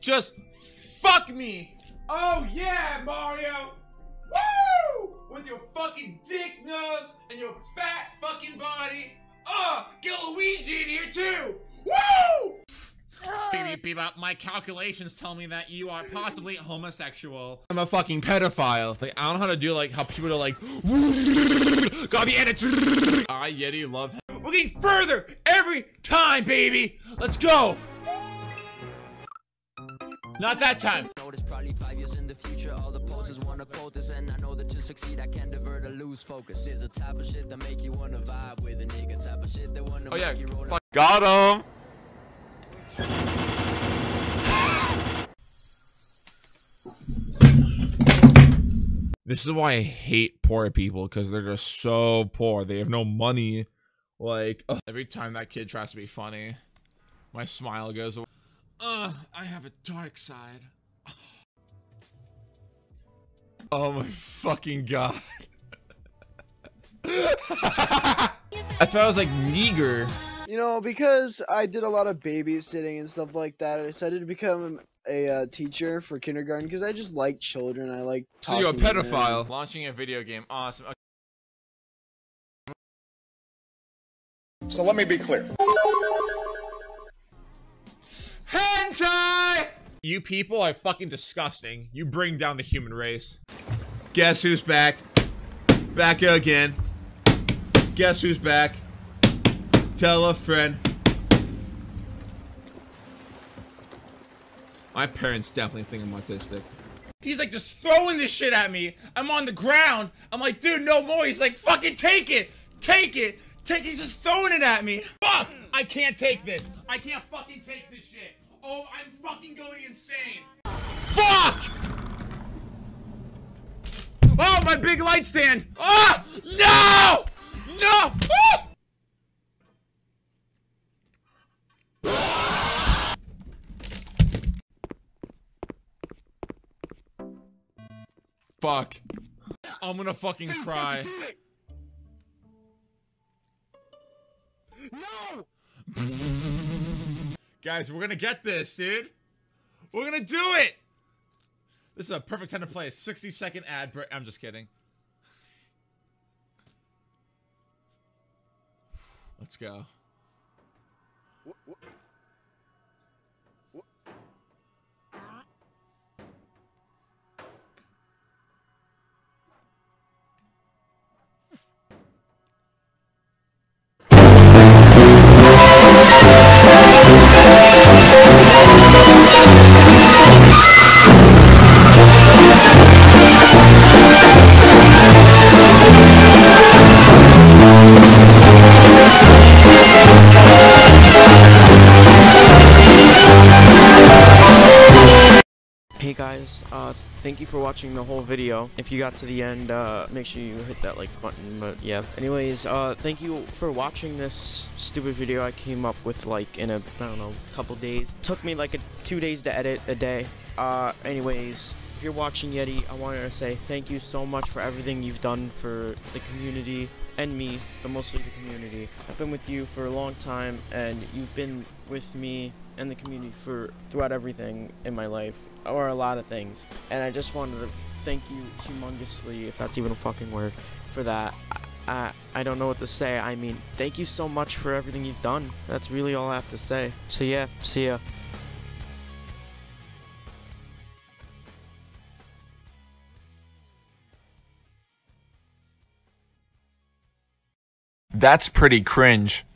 Just fuck me. Oh yeah, Mario. Woo! With your fucking dick nose and your fat fucking body. Get Luigi in here too. Woo! My calculations tell me that you are possibly homosexual. I'm a fucking pedophile. Like, I don't know how to do like how people are like, gotta be edited. I, Yeti, love him. We're getting further every time, baby. Let's go. Not that time. Probably 5 years in the future, all the poses wanna quote this, and I know that to succeed I can't divert or lose focus. There's a type of shit that make you wanna vibe with a nigga, type of shit that wanna make you roll. Got him. This is why I hate poor people, because they're just so poor. They have no money. Like, every time that kid tries to be funny, my smile goes away. I have a dark side. Oh my fucking god. I thought I was like meager. You know, because I did a lot of babysitting and stuff like that, I decided to become a teacher for kindergarten because I just like children. I like. So you're a pedophile. Launching a video game. Awesome. Okay. So let me be clear. Hentai! You people are fucking disgusting. You bring down the human race. Guess who's back? Back again. Guess who's back? Tell a friend. My parents definitely think I'm autistic. He's like just throwing this shit at me. I'm on the ground. I'm like, dude, no more. He's like, fucking take it. Take it. Take it. He's just throwing it at me. Fuck. I can't take this. I can't fucking take this shit. Oh, I'm fucking going insane. Fuck. Oh, my big light stand. Oh, no. No. Oh! Fuck. I'm gonna fucking cry. No! Guys, we're gonna get this, dude. We're gonna do it! This is a perfect time to play a 60-second ad break. I'm just kidding. Let's go. Hey guys, thank you for watching the whole video. If you got to the end, make sure you hit that like button, but yeah. Anyways, thank you for watching this stupid video I came up with like in a, I don't know, couple days. Took me like 2 days to edit a day. Anyways, if you're watching Yeti, I wanted to say thank you so much for everything you've done for the community and me, but mostly the community. I've been with you for a long time, and you've been with me and the community throughout everything in my life, or a lot of things, and I just wanted to thank you humongously, if that's even a fucking word, for that. I don't know what to say. I mean, thank you so much for everything you've done. That's really all I have to say. So yeah, see ya. That's pretty cringe.